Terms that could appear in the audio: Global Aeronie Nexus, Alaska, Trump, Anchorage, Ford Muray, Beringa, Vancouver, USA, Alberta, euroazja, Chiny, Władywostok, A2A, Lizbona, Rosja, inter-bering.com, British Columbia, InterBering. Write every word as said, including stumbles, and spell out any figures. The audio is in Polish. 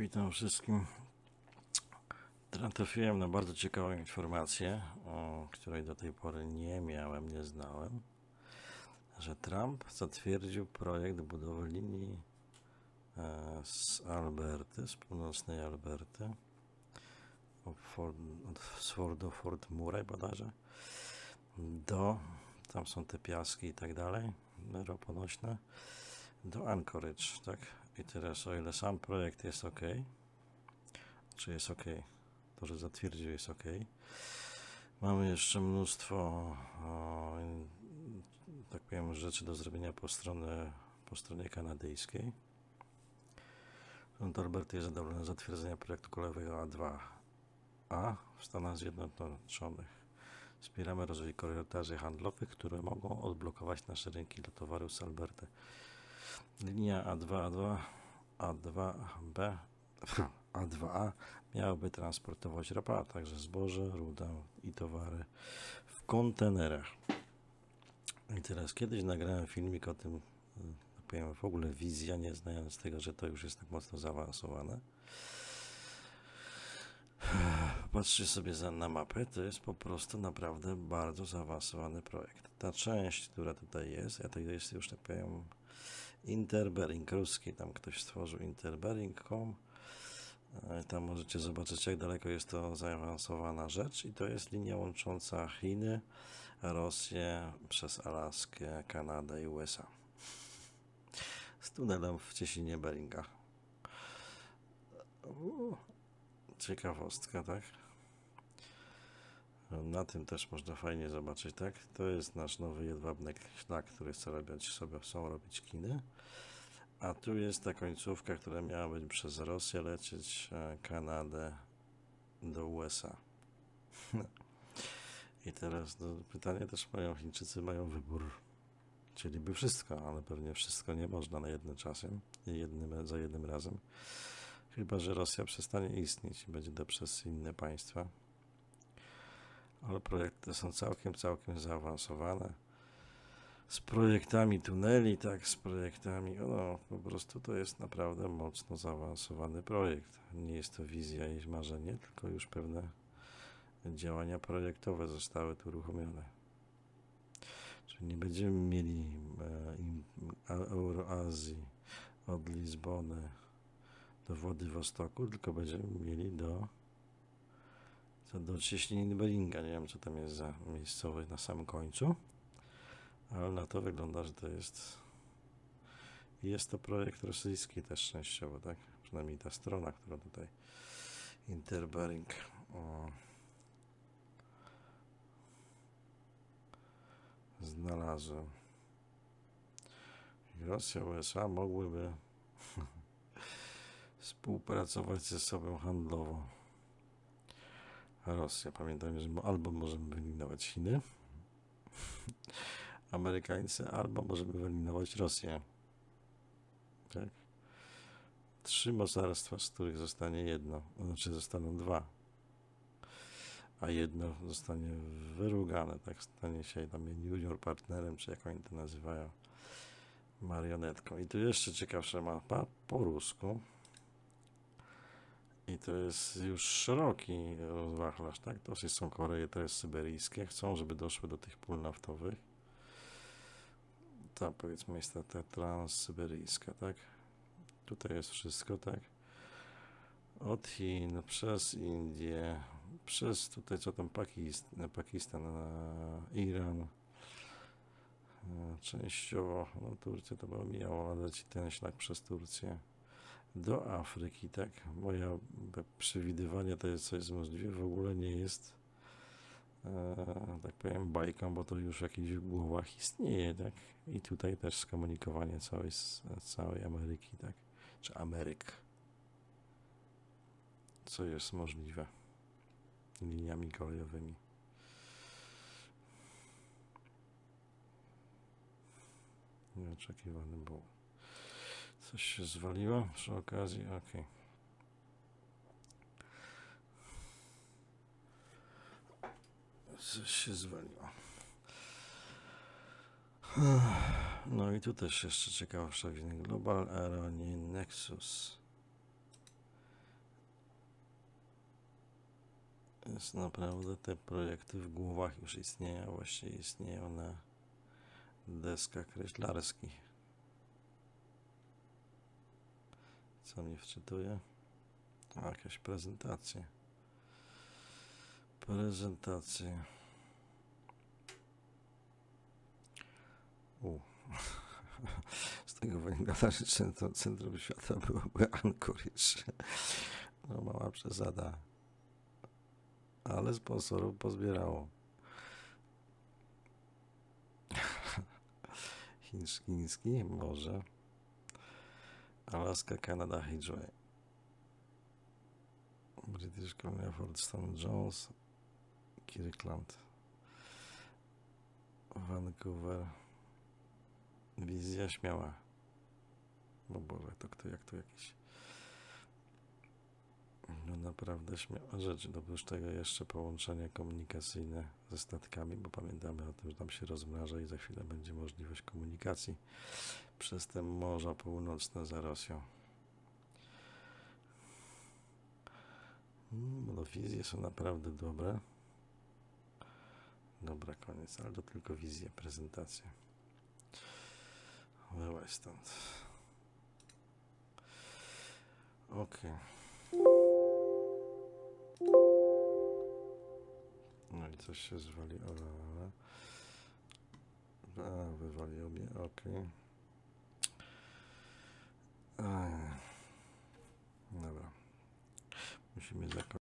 Witam wszystkim. Trafiłem na bardzo ciekawą informację, o której do tej pory nie miałem, nie znałem, że Trump zatwierdził projekt budowy linii z Alberty, z północnej Alberty, z Fordu Ford Muray bodajże, do, tam są te piaski i tak dalej, roponośne, do Anchorage, tak? I teraz, o ile sam projekt jest ok, czy jest ok, to, że zatwierdził, jest ok. Mamy jeszcze mnóstwo, o, tak powiem, rzeczy do zrobienia po, stronę, po stronie kanadyjskiej. Rząd Alberty jest zadowolony z zatwierdzenia projektu kolejowego A dwa A w Stanach Zjednoczonych. Wspieramy rozwój korytarzy handlowych, które mogą odblokować nasze rynki dla towarów z Alberty. Linia A dwa A dwa, A dwa B, A dwa A miałaby transportować ropę, a także zboże, rudę i towary w kontenerach. I teraz kiedyś nagrałem filmik o tym, powiem, w ogóle wizja, nie znając tego, że to już jest tak mocno zaawansowane. Patrzcie sobie za, na mapę, to jest po prostu naprawdę bardzo zaawansowany projekt. Ta część, która tutaj jest, a to jest już, tak powiem, InterBering ruski, tam ktoś stworzył inter bering kropka com. Tam możecie zobaczyć, jak daleko jest to zaawansowana rzecz i to jest linia łącząca Chiny, Rosję, przez Alaskę, Kanadę i U S A. Z tunelem w cieśninie Beringa. Ciekawostka, tak? Na tym też można fajnie zobaczyć, tak? To jest nasz nowy jedwabny szlak, który chce robić sobie, chcą robić Chiny. A tu jest ta końcówka, która miała być przez Rosję lecieć, Kanadę do U S A. I teraz no, pytanie też mają, Chińczycy mają wybór. Chcieliby wszystko, ale pewnie wszystko nie można na jednym czasem, jednym, za jednym razem. Chyba że Rosja przestanie istnieć i będzie to przez inne państwa. Ale projekty są całkiem, całkiem zaawansowane. Z projektami tuneli, tak, z projektami, no po prostu to jest naprawdę mocno zaawansowany projekt. Nie jest to wizja i marzenie, tylko już pewne działania projektowe zostały tu uruchomione. Czyli nie będziemy mieli e, Euroazji od Lizbony do Władywostoku, tylko będziemy mieli do co do cieśniny Beringa. Nie wiem, co tam jest za miejscowość na samym końcu, ale na to wygląda, że to jest jest to projekt rosyjski też częściowo, tak? Przynajmniej ta strona, która tutaj InterBering. O, znalazłem. Rosja, U S A mogłyby współpracować ze sobą handlowo. A Rosja, pamiętajmy, że albo możemy wyeliminować Chiny, Amerykańcy, albo możemy wyeliminować Rosję. Tak? Trzy mocarstwa, z których zostanie jedno, znaczy zostaną dwa, a jedno zostanie wyrugane, tak, stanie się tam junior partnerem, czy jak oni to nazywają, marionetką. I tu jeszcze ciekawsza mapa po rusku. I to jest już szeroki rozwachlarz, tak? To są Koreje teraz syberyjskie, chcą, żeby doszły do tych pól naftowych. Ta, powiedzmy, jest ta, ta transsyberyjska, tak? Tutaj jest wszystko, tak? Od Chin, przez Indię, przez tutaj, co tam, Pakistan, Pakistan, Iran, częściowo, no Turcja to by omijało, ale leci ten szlak przez Turcję. Do Afryki, tak? Moje przewidywanie to jest coś możliwe, w ogóle nie jest, e, tak powiem, bajką, bo to już w jakichś głowach istnieje, tak? I tutaj też skomunikowanie całej, całej Ameryki, tak? Czy Ameryk. Co jest możliwe liniami kolejowymi. Nieoczekiwane było. Coś się zwaliło przy okazji, ok. Coś się zwaliło. No i tu też jeszcze ciekawsza wina. Global Aeronie Nexus. Więc naprawdę te projekty w głowach już istnieją, a właściwie istnieją na deskach kreślarskich. Co mnie wczytuje? A, jakaś prezentacja. Prezentacja. U. Z tego wynika, że centrum świata byłoby Anchorage. No, mała przesada. Ale sponsorów pozbierało. Chiński? Może. Alaska, Kanada, H J. British Columbia, Ford Jones, Kirkland, Vancouver. Wizja śmiała. Bo Boże, to kto, jak to jakiś. No naprawdę śmiała rzecz. Oprócz tego jeszcze połączenia komunikacyjne ze statkami, bo pamiętamy o tym, że tam się rozmraża i za chwilę będzie możliwość komunikacji przez te morza północne za Rosją. No, wizje są naprawdę dobre. Dobra, koniec, ale to tylko wizje, prezentacje. Wyłaź stąd. Okej. No i coś się zwaliło. A, wywaliło mnie, okej. Dobra. Musimy zakończyć.